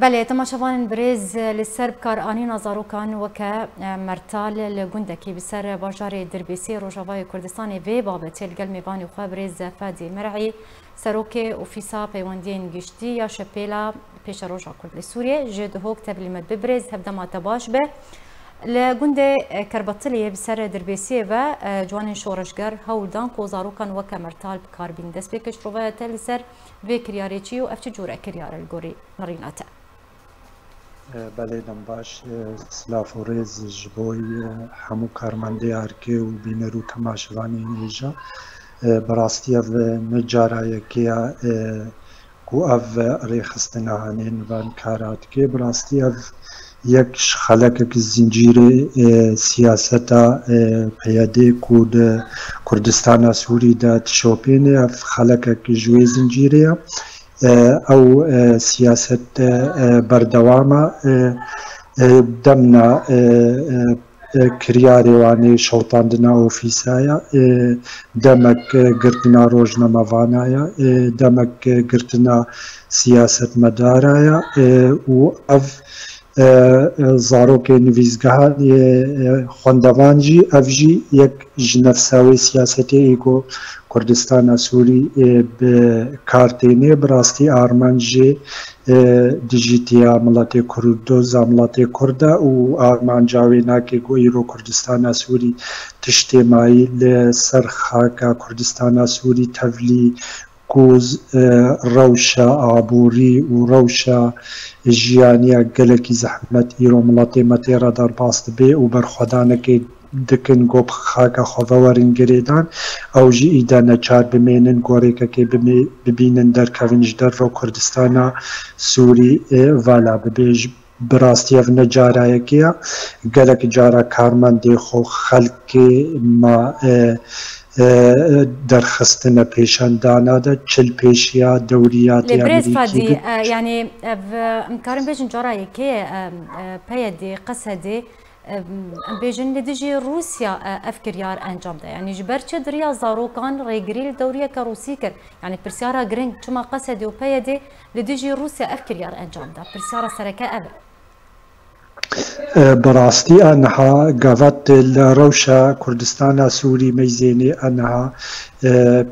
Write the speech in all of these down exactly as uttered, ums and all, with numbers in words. بله تم شوان برز للسرب كاراني نازاروكان وكا مرتال لغندكي بسر بجاري دربيسي روجافاي كردستاني في بابتي القلميباني وخبرز فادي مرعي سروكي وفيسا بيواندين جشتي يا شبيلا بيش روجا كرد لسوريا جد هوك تبليمت ببرز هبدا ما تباش به لغنده كربطلي بسر دربيسي و جوان شورشجر هولدان كوزاروكان وكا مرتال بكاربين دسبيكش روفايا لسر في كرياريتشي وافشي جورا كريار الجوري نريناتا بله دنباش سلاف و ریز جبوی همو کارمنده هرکی و بینرو تماشوانی نیجا براستی او نجارای که که او ریخستن هنین و انکارات که براستی او یک خلق که زنجیر سیاست پیاده کرد کردستان سوری دا تشوپین او خلق که جوی زنجیره او سياسة بردوامة دمنا كرياري واني شوطاندنا اوفيسايا دمك قرتنا روجنا مافانايا دمك قرتنا سياسة مدارايا و اف زاروكي نفيزغها خوندوانجي افجي يك جنفساوي سياستي ايكو کردستان سوری به کارتینه براستی آرمانجی دیجیتی عملات کردوز عملات کرده و آرمانجاوی ناکی گوی رو کردستان سوری تشتیمایی لسر خاکا کردستان سوری تولی کوز روشا عبوری و روشا جیانی اگلکی زحمت ایرو ملات متیره در باست بی و برخودانه که دکن گوب خاکا خواهورین گریدان او جی ایدانه چار بمینن گوری که ببینن در کونج در رو کردستان سوری والا ببیج براستی او نجاره یکیه گلک جاره کارمنده خو خلک ما درخستن پیشندانه ده چل پیشیا دوریات امریکی فادی یعنی امکارم بیجن جاره یکیه پیدی قصدی بيجن لديجي روسيا افكر يار انجام ده يعني جبرتش دريا زاروكان ريغري الدوريه كروسيكر يعني برسيارا غرينغ تما قصدي وبيدي لديجي روسيا افكر يار انجام ده برسيارا سركا اب براستي انها قفت الروشا كردستان سوري ميزيني انها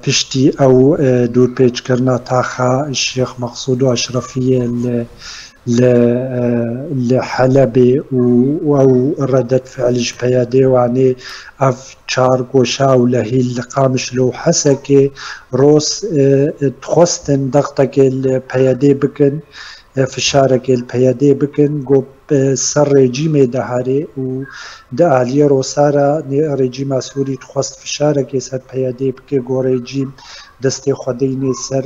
بشتي او دور بيج كرنا تاخا الشيخ مقصود واشرفيه لحلب و ردت فعل جبهادي وعني اف شاركوشا ولهي القامش لو حسكي روس تخستن ضغطك البيادي بكن في شارك البيادي بكن قوب سر رژیم دهاری و دهالی روسارا رژیم سوری تخواست فشاره که سر پیاده بکه گو رژیم دست خودین سر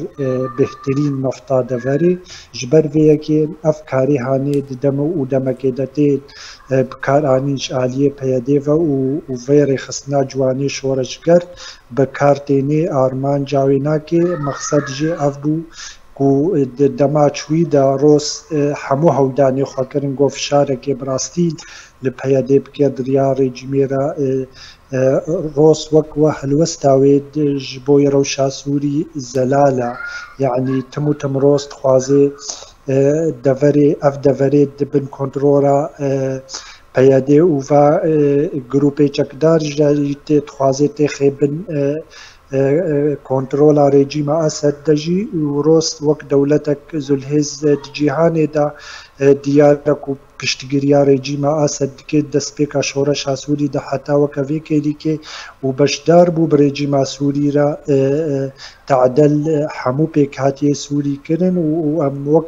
بهترین نفتا دوری جبر ویه که افکاری هانی دمو و دمکه دتی بکار آنیش آلیه پیاده و و ویر خسنا جوانی شورشگر بکار تینه آرمان جاوینا که مقصد جی افدو کو دماچوی دا روس همو هودانی خاطرن گفت شاره که براستی لپیاده بکر دریار جمیرا روس وک و هلوستاوید جبوی روشا سوری زلالا یعنی تمو تم روس تخوازه دوری اف دوری دبن کنترورا پیاده و و گروپی چکدار جداری تخوازه تخیبن کنترول رژیم اسد دجی و روس وک دولتک زلهز جهانی دا دیار کو پشتگیری رژیم اسد که دست پیکا شورش سوری دا حتا وک وی کلی که و بشدار بو رژیم سوری را تعدل حمو پیکاتی سوری کرن و ام وک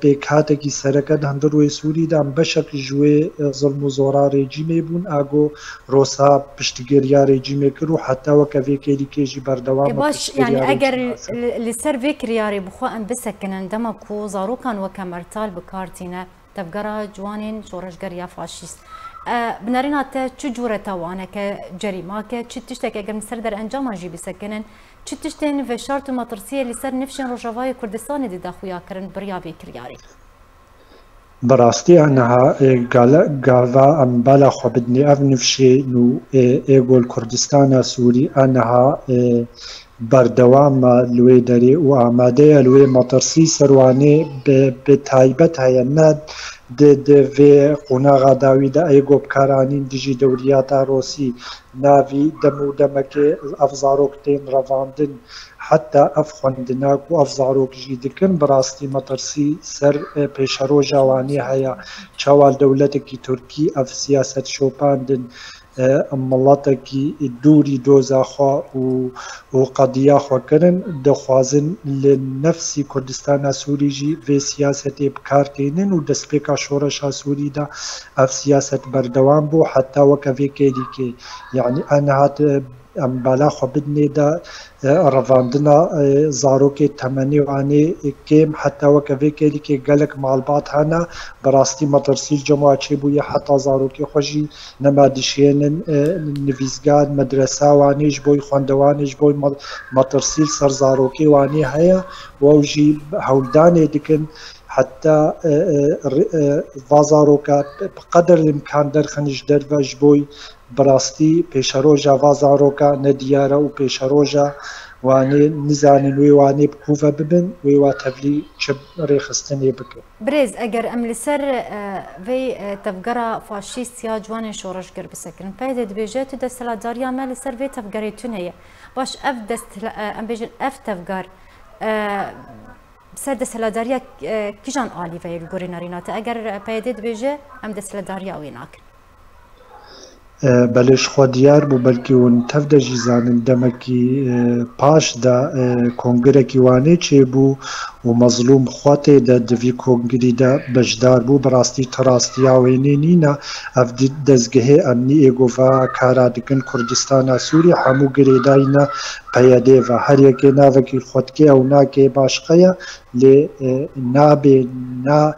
پیکاته کی سرکد هندروی سوری دا بشک جوی ظلم و زورا رژیم بون اگو روسا پشتگیری رژیم کرو حتا وک وی کلی که جی بردوام باش یعنی اگر لسر وی کریاری بخو ام بسکنن دما کو زاروکان وک مرتال بکارتینه تفقرا جوانين شورشگر يا فاشيست بنارينا تا تجوره توانا كجريمه كتشتك اگر مسر در انجام جي بسكنن تشتشتن في شرط مطرسيه لسر نفشن رجواي كردستان دي داخويا كرن بريابي كرياري براستي أنها غالا أمبالا خو بدني أفنفشي نو إيغول كردستان سوري أنها بردوام لوي داري وآماده لوي مطرسي سرواني بتايبت هيناد ده في قناغا داويدا ايغو بكارانين ديجي دورياتا روسي نافي دمو دمكي افزاروكتين رواندن حتى افخوندناك و افزاروك جيدكن براستي مطرسي سر بيشارو جواني هيا چوال دولتكي تركي اف سياسة شوباندن ملاتكي دوري دوزا خوا و قضية خوا كرن دخوازن لنفسي كردستان سوري جي في سياسة بكارتينن و دسبكا شورشا سوري دا اف سياسة بردوان بو حتى وكفي كيريكي يعني انا هات امبالا خو بدني دا رواندنا زاروكي تمني واني كيم حتى وكفي كيريكي قالك مع البعض هنا براستي مطرسي الجماعة تشيبويا حتى زاروكي خوجي نمادشينن نفيزغان مدرسة واني جبوي خوندواني جبوي مطرسي سر زاروكي واني هيا ووجي هولداني دكن حتى وازاروكا بقدر الامكان درخنج درفا جبوي براستي بيشاروجا وازاروكا نديارا و بيشاروجا واني نزانن ويواني بكوفا ببن ويوا تفلي شب ريخستني بك بريز اگر امل سر في تفقرا فاشيستيا جوان شورش قرب سكن فايدة بيجات دستلا داريا مال سر في تفقري تنية باش اف دستلا ام بيجن اف تفقر سر دستلا داريا كيجان آلي في القرينارينات اگر فايدة بيجي ام دستلا داريا ويناك بلش خو دیار بو بلکی اون تفده جیزانن دمکی پاش دا کنگره کیوانه چه بو و مظلوم خواته دا دوی کنگری دا بجدار بو براستی تراستی آوینه نینا اف دزگه امنی ایگوفا کارادکن کردستان سوری همو گریداینا پیاده و هر یکی ناوکی خودکه او ناکه باشقه لی نابی نا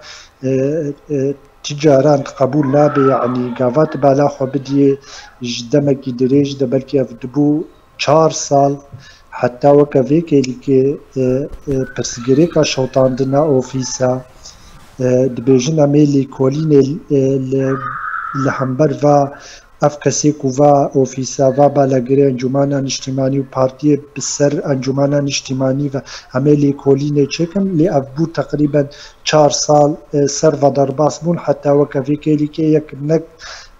تجاران قبول لابي يعني قافات بالاخو بدي جدمكي دريج دبلكي افدبو چار سال حتى وكافي كيلكي برسجريكا شوطاندنا اوفيسا دبيجنا ميلي كوليني لحنبر فا افكسيكو فا اوفيسا فا بالاغري انجمانا اجتماعي وبارتي بسر انجمانا اجتماعي فا اميلي كوليني تشيكم لي افبو تقريبا چار سال سر و درباس بون حتى وكفي كيليكي يك نك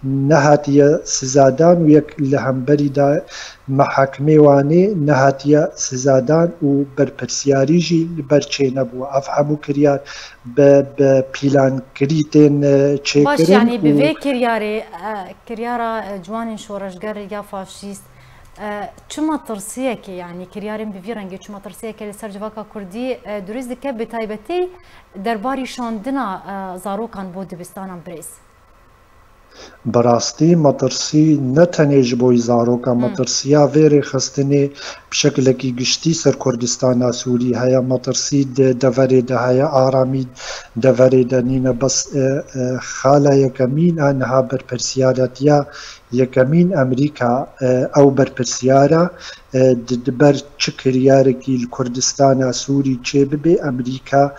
نهاتية سزادان ويك لهمبري دا محاكمي واني نهاتية سزادان و برپرسياريجي برچينا بو افحمو كريار ببيلان كريتين چه باش يعني بفي كرياري كريارا جوان شورشگر يا فاشيست چما ترسيه كي يعني كريارين بفي رنگي چما ترسيه كي لسر جواكا كردي دريز دكب بتايبتي درباري شاندنا زاروكان بو دبستانان بريس براستی مطرسی نتنیج بوی زاروکا مطرسی ها ویری خستنی بشکل کی گشتی سر کردستان سوری هیا مطرسی دوری ده هیا آرامید دوری ده نینا بس خالا یکمین انها برپرسیارت یا یکمین امریکا او برپرسیارا دبر چکریارکی الکردستان سوری چه ببی امریکا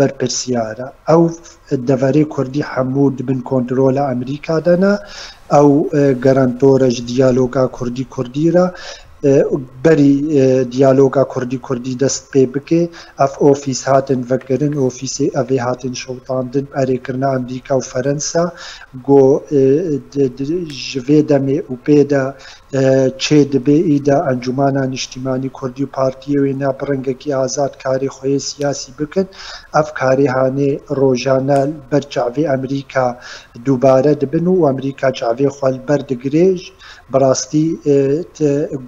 برپرسیارا او دوری کردی حمود بن کنترول امریکا دانا او گارانتورج دیالوگا کردی کردی را بری دیالوگا کردی کردی دست پی بکه اف اوفیس هاتن وکرن اوفیسی اوی هاتن شوطاندن اری کرنا امریکا و فرنسا گو جوی دمی و پیدا چه دبی ایدا انجمانان اجتماعی کردی و پارتی و اینا برنگکی آزاد کاری خوی سیاسی بکن اف کاری هانه روژانه بر جعوی امریکا دوباره دبن و امریکا جعوی خوال برد گریج براستی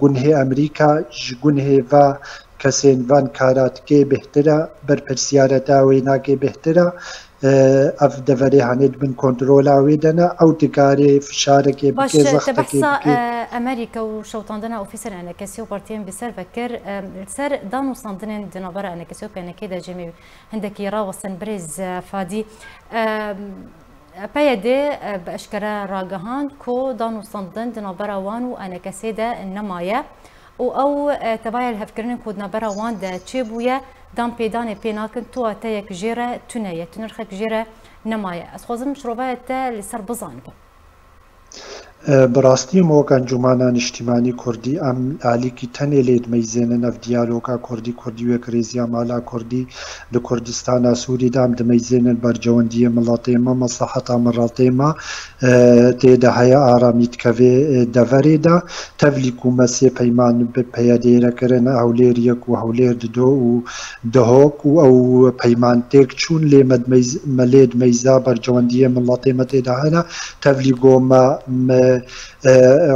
گنه امریکا گنه و کسین وان کارات که بهتره برپرسیارتا و اینا که بهتره اف دوری هانید بن کنترول آویدنه او تکاری فشاره که بکی زخطه که بکی باشه تبحثا امریکا و شوطاندنه اوفیسر انکسی و پارتیان بسر فکر سر دانو ساندنه دنابر انکسی و پینکی دا جمعی هندکی راوستن بریز فادی پیاده باشکره راگهان کو دانو ساندن دنابراوان و انکسی دا نمایه و او تبایل هفکرن کو دنابراوان دا چه بویه دام پیدانه پیناکن تو اتاق جیره تنهایی تنرخ جیره نمایه. از خودم شروع تا لسر بزن. براستی موقع جمعان اجتماعی کردی علی کی تنهالید میزنه نفدیالوکا کردی کردی و کریزیا مالا کردی در کردستان سوری دام دمیزنه بر جوندی ملاطه ما مصلحت ملاطه ما تدهای آرامیت که دفریدا تفلیکو مسیح پیمان به پیادهره کردن هولیریک و هولیر دو و دهک و او پیمان تک چون لیمد ملید میزا بر جوندی ملاطه ما تدهنا تفلیکو ما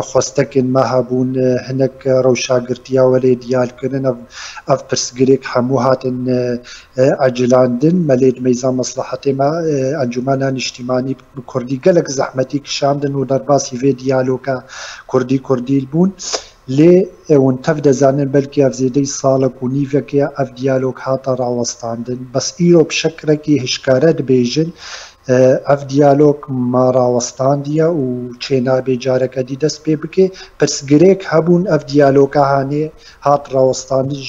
خواستکن ما هبون هنک روشاگرتیا ولی دیال کردن اف پرسگریک حموهاتن عجلاندن ملید میزان مصلحت ما انجمنان اجتماعی کردی گلک زحمتی کشاندن و درباسی وی دیالوگا کردی کردی بون لی اون تفده زنن بلکه افزیده سال کنیفه که اف دیالوگ هاتا راوستاندن بس ایرو بشکرکی هشکارت بیجن اف دیالوگ ما راوستاندیا و چینا به جارک دیدس پی بکه پس گریک هبون اف دیالوگ هانی هات راوستاندی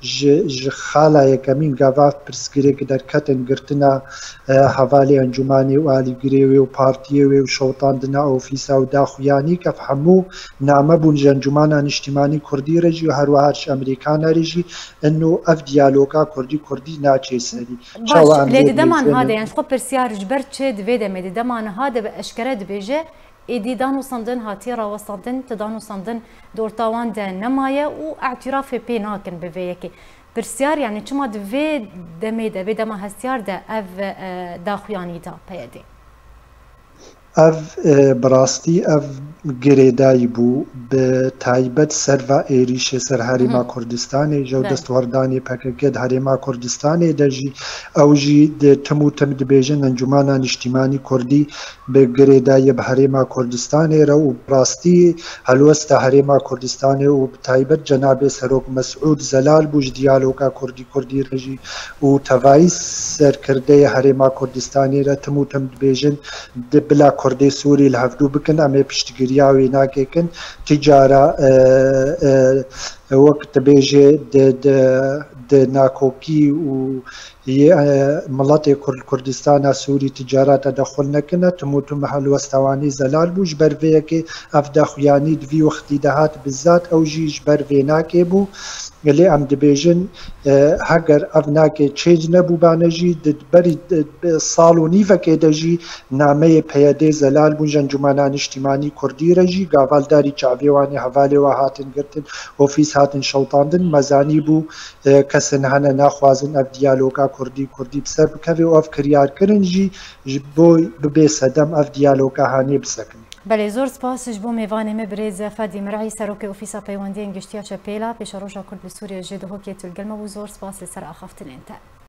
ج خاله کمین گواف پس گریک در کتن گرتنا حوالی انجمانی و علی گریوی و پارتیوی و شوطاندنا اوفیسا و داخویانی کف همو نامه بون انجمنان اجتماعی کردی رجی و هر و هرش امریکان رجی انو اف دیالوگا کردی کردی ناچیسری چوا لیدمان هاده یعنی خب پرسیارج برچه دویده میده دمان هاده به اشکرد بیجه ایدی دانو صندن هاتی را وصندن تدانو صندن دورتاوان ده نمایه و اعتراف پی ناکن بویه که پرسیار یعنی چما دوی دمیده ویده ما هستیار ده اف داخویانی دا پیده اف براستی اف گریدای بو به تایبت سر و ایریش سر هریما کردستان جو دستوردانی پککد هریما کردستان درجی اوجی تمو تمد بیژن انجمنان اجتماعی کردی به گریدای به هریما کردستان رو براستی هلوست هریما کردستان و به تایبت جناب سروک مسعود زلال بوج دیالوگا کردی کردی رجی و توای سر کرده هریما کردستان را تمو تمد بیژن بلا کردی سوری لحفدو بکن اما پشتگیری آوی ناکیکن تجاره وقت بیجه ده ناکوکی و ملات کردستان سوری تجارت دخول نکنه تموتو محل وستوانی زلال بو جبرویه که افده خویانی دوی وقتی دهات بزاد او جی جبروی ناکی بو گلی ام دبیجن هگر اف ناکی چیج نبو بانه جی بری سالونی وکی ده جی نامه پیاده زلال بو جنجمنان اجتماعی کردی رجی گاوالداری چاویوانی حوالی و هاتن گرتن اوفیس هاتن شوطاندن مزانی بو کسن هنه نخوازن اف دیالوگا کردی کردی بسر بکوی و اف کریار کرن جی بوی ببی سدم اف دیالوگا هانی بسکنی. بله زور سپاسش بو میوانه مبرز فادی مرعی سروک اوفیسا پیوندی انگشتیا چپیلا پیش روشا کرد به سوریه جدهوکیت الگلمه و زور سپاس لسر اخافتن انت.